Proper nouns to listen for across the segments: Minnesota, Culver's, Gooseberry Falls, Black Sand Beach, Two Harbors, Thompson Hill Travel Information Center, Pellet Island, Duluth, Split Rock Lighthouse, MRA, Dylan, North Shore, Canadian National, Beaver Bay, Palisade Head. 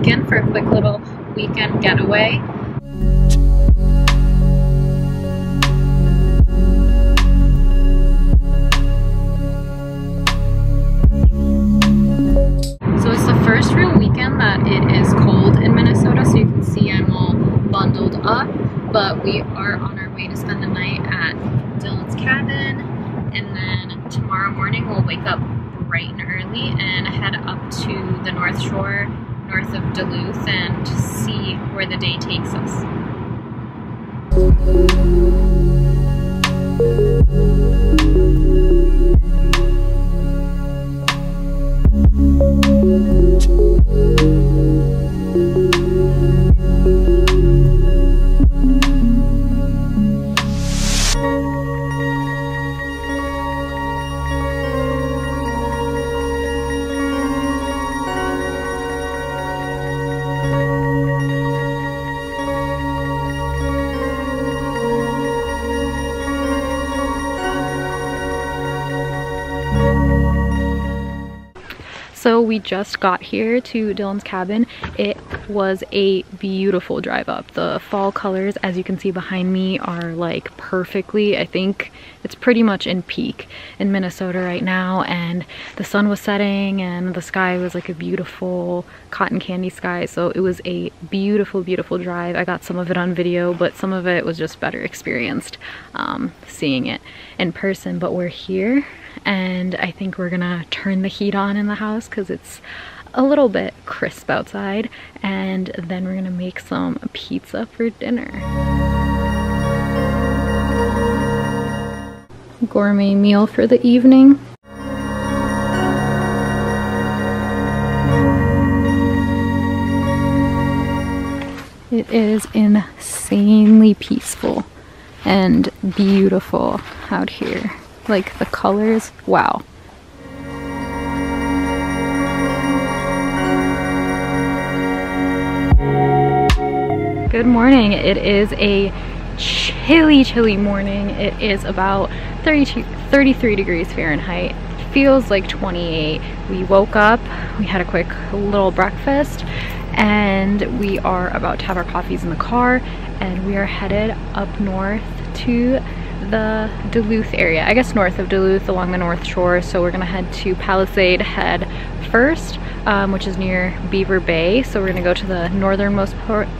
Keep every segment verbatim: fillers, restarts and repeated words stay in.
weekend for a quick little weekend getaway. So it's the first real weekend that it is cold in Minnesota, so you can see I'm all bundled up, but we are on our way to spend the night at Dylan's cabin, and then tomorrow morning we'll wake up bright and early and head up to the North Shore north of Duluth and see where the day takes us. So we just got here to Dylan's cabin. It was a beautiful drive up. The fall colors, as you can see behind me, are like perfectly, I think it's pretty much in peak in Minnesota right now, and the sun was setting and the sky was like a beautiful cotton candy sky. So it was a beautiful, beautiful drive. I got some of it on video, but some of it was just better experienced um, seeing it in person. But we're here, and I think we're gonna turn the heat on in the house because it's a little bit crisp outside, and then we're gonna make some pizza for dinner. Gourmet meal for the evening. It is insanely peaceful and beautiful out here. Like the colors, wow. Good morning. It is a chilly, chilly morning. It is about thirty-two, thirty-three degrees Fahrenheit. Feels like twenty-eight. We woke up, we had a quick little breakfast, and we are about to have our coffees in the car, and we are headed up north to the Duluth area, I guess north of Duluth along the North Shore. So we're gonna head to Palisade Head first, um, which is near Beaver Bay. So we're gonna go to the northernmost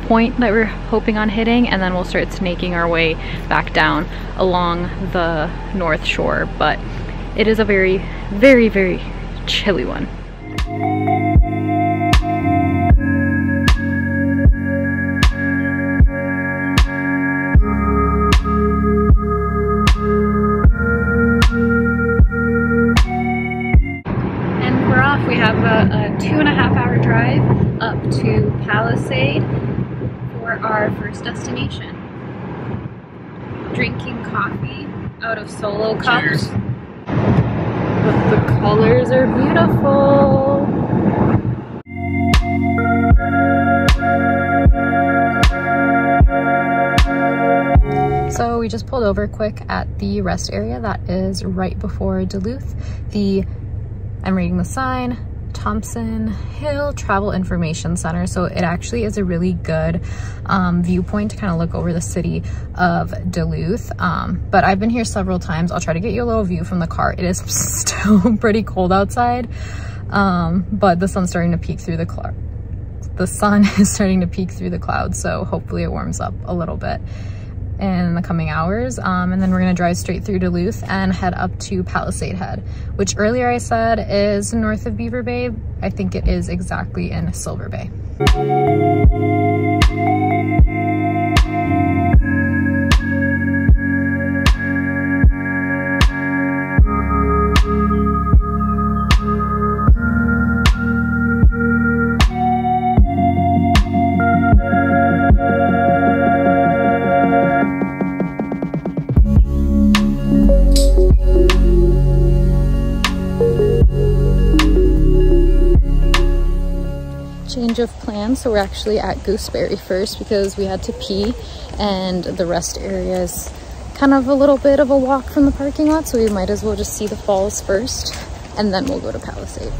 point that we're hoping on hitting, and then we'll start snaking our way back down along the North Shore. But it is a very, very, very chilly one. Our first destination. Drinking coffee out of solo cups. Cheers. But the colors are beautiful. So we just pulled over quick at the rest area that is right before Duluth. The, I'm reading the sign, Thompson Hill Travel Information Center. So it actually is a really good um, viewpoint to kind of look over the city of Duluth. Um, but I've been here several times. I'll try to get you a little view from the car. It is still pretty cold outside, um, but the sun's starting to peek through the cloud. The sun is starting to peek through the clouds, so hopefully it warms up a little bit in the coming hours, um, and then we're gonna drive straight through Duluth and head up to Palisade Head, which earlier I said is north of Beaver Bay. I think it is exactly in Silver Bay. Of plans, so we're actually at Gooseberry first because we had to pee, and the rest area is kind of a little bit of a walk from the parking lot, so we might as well just see the falls first and then we'll go to Palisade.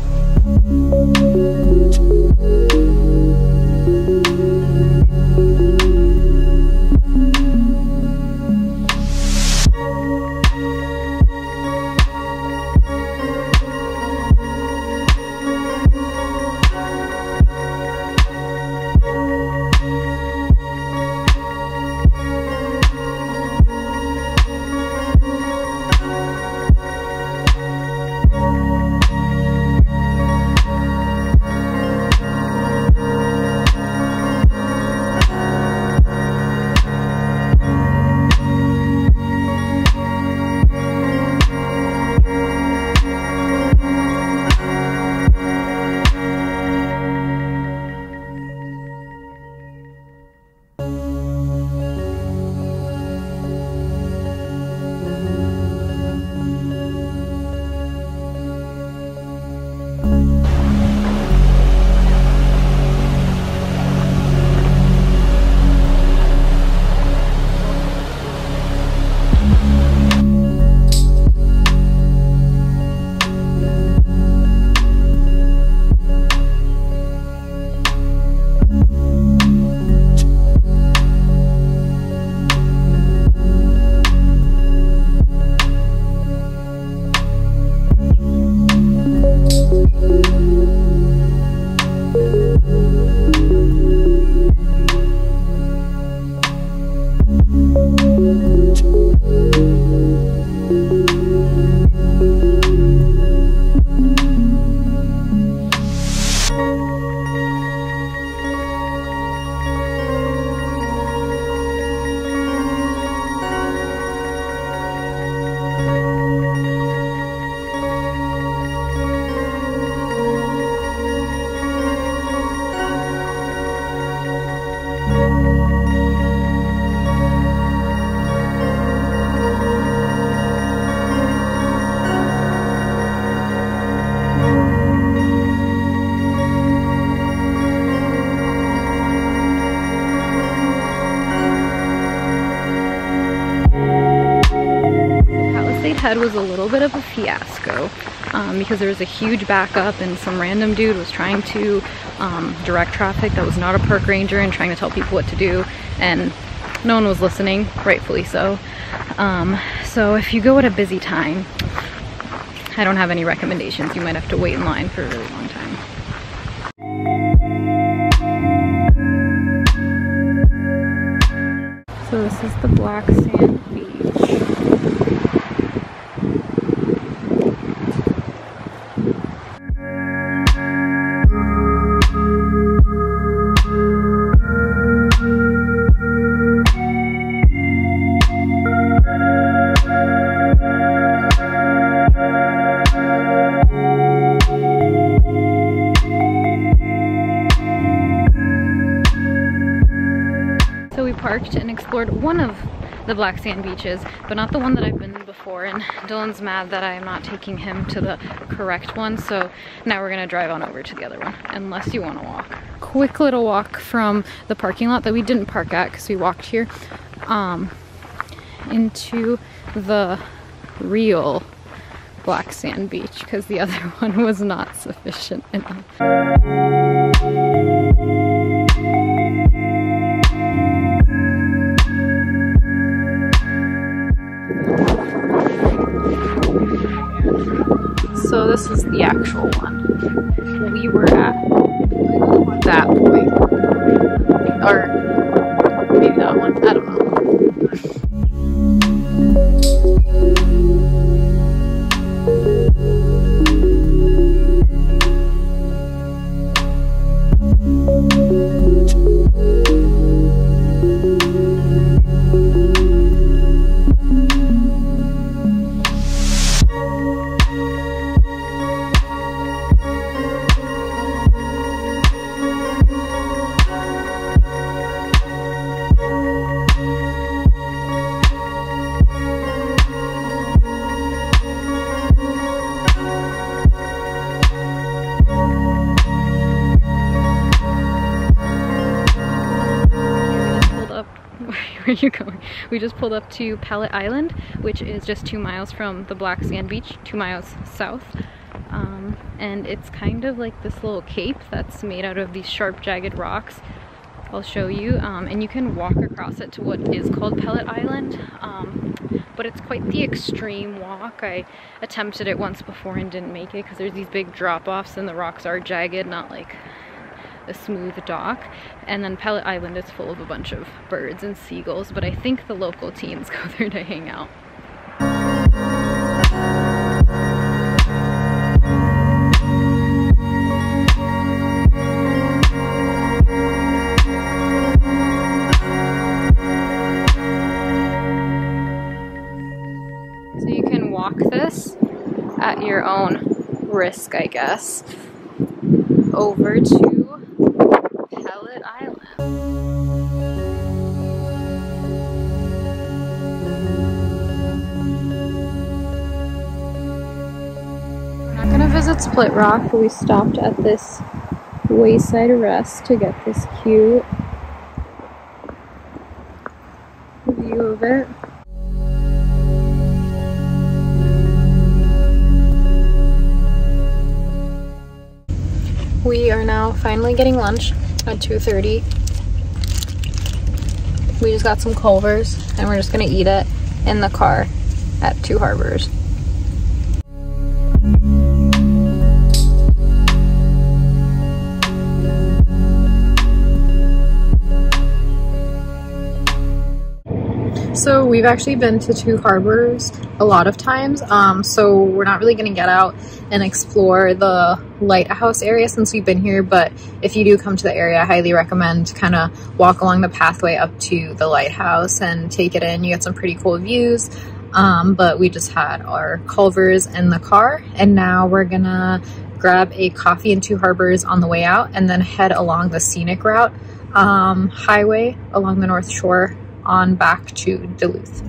Head was a little bit of a fiasco um, because there was a huge backup and some random dude was trying to um, direct traffic that was not a park ranger and trying to tell people what to do, and no one was listening, rightfully so. Um, so if you go at a busy time, I don't have any recommendations. You might have to wait in line for a really long time. So this is the Black Sand Beach. So we parked and explored one of the Black Sand Beaches, but not the one that I've been to before, and Dylan's mad that I am not taking him to the correct one, so now we're gonna drive on over to the other one, unless you wanna walk. Quick little walk from the parking lot that we didn't park at, because we walked here, um, into the real Black Sand Beach, because the other one was not sufficient enough. So this is the actual one we were at that point, or maybe that one, I don't know. Where are you going? We just pulled up to Pellet Island, which is just two miles from the Black Sand Beach, two miles south. Um, and it's kind of like this little cape that's made out of these sharp, jagged rocks. I'll show you. Um, and you can walk across it to what is called Pellet Island. Um, but it's quite the extreme walk. I attempted it once before and didn't make it because there's these big drop-offs and the rocks are jagged, not like a smooth dock. And then Pellet Island is full of a bunch of birds and seagulls, but I think the local teens go there to hang out. So you can walk this at your own risk, I guess, over to visit Split Rock, but we stopped at this wayside rest to get this cute view of it. We are now finally getting lunch at two thirty. We just got some Culver's and we're just gonna eat it in the car at Two Harbors. So we've actually been to Two Harbors a lot of times, um, so we're not really going to get out and explore the lighthouse area since we've been here, but if you do come to the area, I highly recommend kind of walk along the pathway up to the lighthouse and take it in. You get some pretty cool views, um, but we just had our Culver's in the car, and now we're going to grab a coffee in Two Harbors on the way out and then head along the scenic route um, highway along the North Shore on back to Duluth.